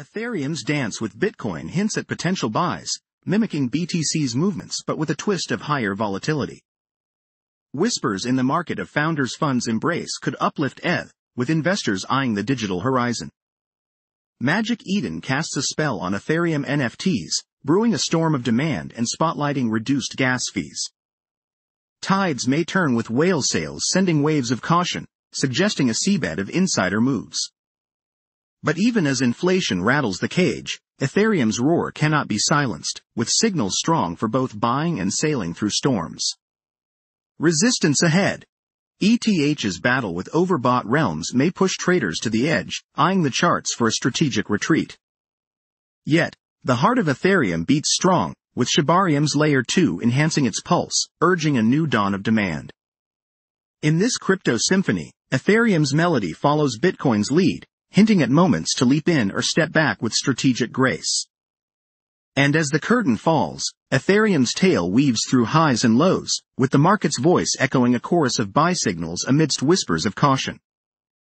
Ethereum's dance with Bitcoin hints at potential buys, mimicking BTC's movements but with a twist of higher volatility. Whispers in the market of founders' funds embrace could uplift ETH, with investors eyeing the digital horizon. Magic Eden casts a spell on Ethereum NFTs, brewing a storm of demand and spotlighting reduced gas fees. Tides may turn with whale sales sending waves of caution, suggesting a seabed of insider moves. But even as inflation rattles the cage, Ethereum's roar cannot be silenced, with signals strong for both buying and sailing through storms. Resistance ahead. ETH's battle with overbought realms may push traders to the edge, eyeing the charts for a strategic retreat. Yet, the heart of Ethereum beats strong, with Shibarium's Layer 2 enhancing its pulse, urging a new dawn of demand. In this crypto symphony, Ethereum's melody follows Bitcoin's lead, hinting at moments to leap in or step back with strategic grace. And as the curtain falls, Ethereum's tale weaves through highs and lows, with the market's voice echoing a chorus of buy signals amidst whispers of caution.